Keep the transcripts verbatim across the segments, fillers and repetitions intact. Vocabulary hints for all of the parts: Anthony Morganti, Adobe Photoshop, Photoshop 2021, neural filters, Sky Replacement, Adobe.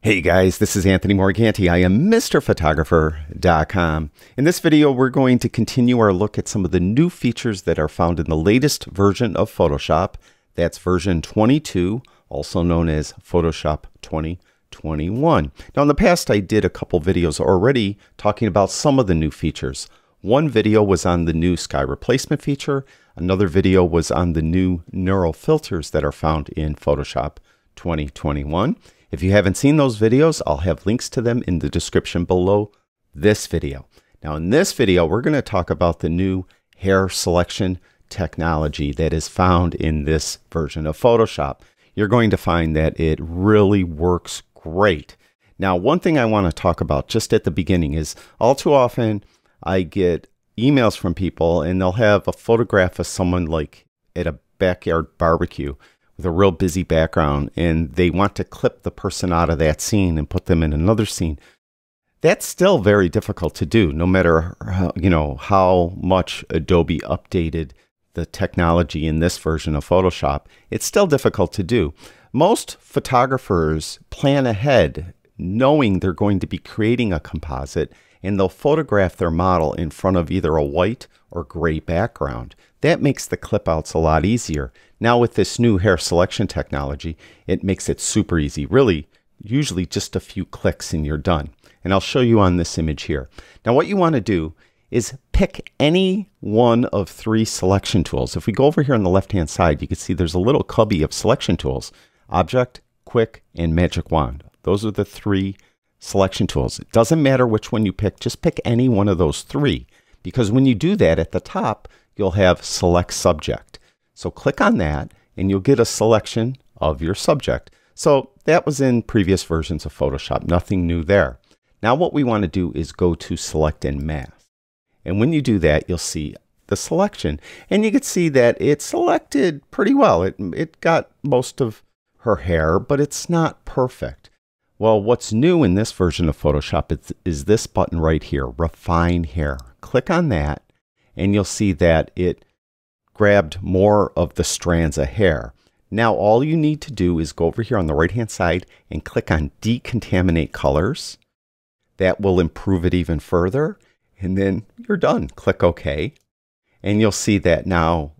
Hey guys, this is Anthony Morganti. I am Mister Photographer dot com. In this video, we're going to continue our look at some of the new features that are found in the latest version of Photoshop. That's version twenty-two, also known as Photoshop twenty twenty-one. Now, in the past, I did a couple videos already talking about some of the new features. One video was on the new sky replacement feature. Another video was on the new neural filters that are found in Photoshop twenty twenty-one. If you haven't seen those videos, I'll have links to them in the description below this video. Now in this video, we're going to talk about the new hair selection technology that is found in this version of Photoshop. You're going to find that it really works great. Now, one thing I want to talk about just at the beginning is all too often I get emails from people and they'll have a photograph of someone like at a backyard barbecue with a real busy background, and they want to clip the person out of that scene and put them in another scene. That's still very difficult to do, no matter how, you know, how much Adobe updated the technology in this version of Photoshop. It's still difficult to do. Most photographers plan ahead, knowing they're going to be creating a composite, and they'll photograph their model in front of either a white or gray background. That makes the clip outs a lot easier. Now with this new hair selection technology, it makes it super easy. Really, usually just a few clicks and you're done. And I'll show you on this image here. Now what you want to do is pick any one of three selection tools. If we go over here on the left-hand side, you can see there's a little cubby of selection tools: Object, Quick, and Magic Wand. Those are the three selection tools. It doesn't matter which one you pick, just pick any one of those three, because when you do that, at the top you'll have Select Subject. So click on that and you'll get a selection of your subject. So that was in previous versions of Photoshop, nothing new there. Now what we want to do is go to Select and Mask, and when you do that you'll see the selection, and you can see that it selected pretty well. It, it got most of her hair, but it's not perfect. Well, what's new in this version of Photoshop is, is this button right here, Refine Hair. Click on that and you'll see that it grabbed more of the strands of hair. Now all you need to do is go over here on the right hand side and click on Decontaminate Colors. That will improve it even further, and then you're done. Click OK and you'll see that now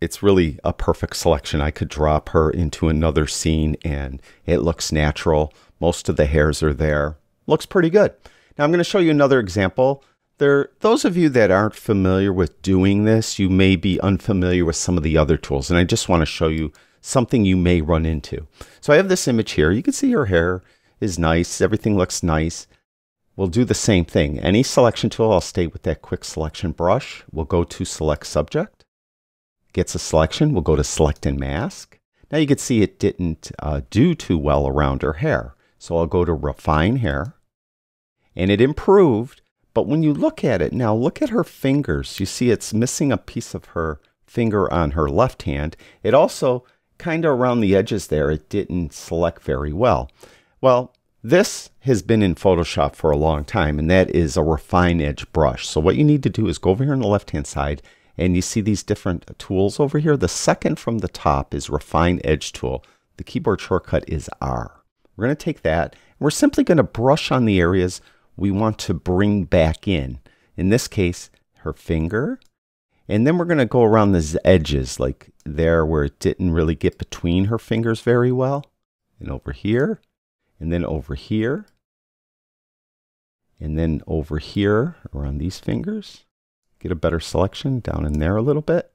it's really a perfect selection. I could drop her into another scene and it looks natural. Most of the hairs are there. Looks pretty good. Now I'm going to show you another example. There, those of you that aren't familiar with doing this, you may be unfamiliar with some of the other tools, and I just want to show you something you may run into. So I have this image here. You can see her hair is nice. Everything looks nice. We'll do the same thing. Any selection tool, I'll stay with that quick selection brush. We'll go to Select Subject. Gets a selection. We'll go to Select and Mask. Now you can see it didn't uh, do too well around her hair. So I'll go to Refine Hair, and it improved, but when you look at it, now look at her fingers. You see it's missing a piece of her finger on her left hand. It also, kind of around the edges there, it didn't select very well. Well, this has been in Photoshop for a long time, and that is a Refine Edge brush. So what you need to do is go over here on the left-hand side, and you see these different tools over here. The second from the top is Refine Edge tool. The keyboard shortcut is R. We're going to take that, and we're simply going to brush on the areas we want to bring back in. In this case, her finger. And then we're going to go around the edges, like there where it didn't really get between her fingers very well. And over here. And then over here. And then over here around these fingers. Get a better selection down in there a little bit.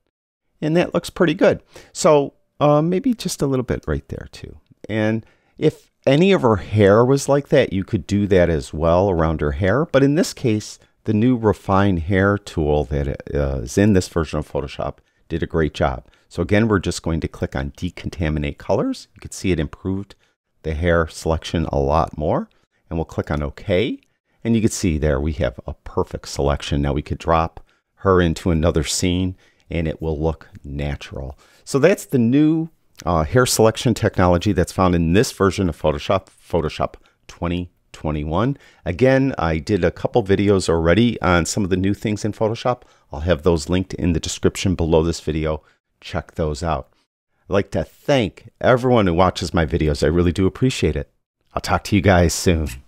And that looks pretty good. So uh, maybe just a little bit right there too. And if any of her hair was like that, you could do that as well around her hair. But in this case, the new Refine Hair tool that uh, is in this version of Photoshop did a great job. So again, we're just going to click on Decontaminate Colors. You can see it improved the hair selection a lot more. And we'll click on OK. And you can see there we have a perfect selection. Now we could drop her into another scene and it will look natural. So that's the new Uh, hair selection technology that's found in this version of Photoshop, Photoshop twenty twenty-one. Again, I did a couple videos already on some of the new things in Photoshop. I'll have those linked in the description below this video. Check those out. I'd like to thank everyone who watches my videos. I really do appreciate it. I'll talk to you guys soon.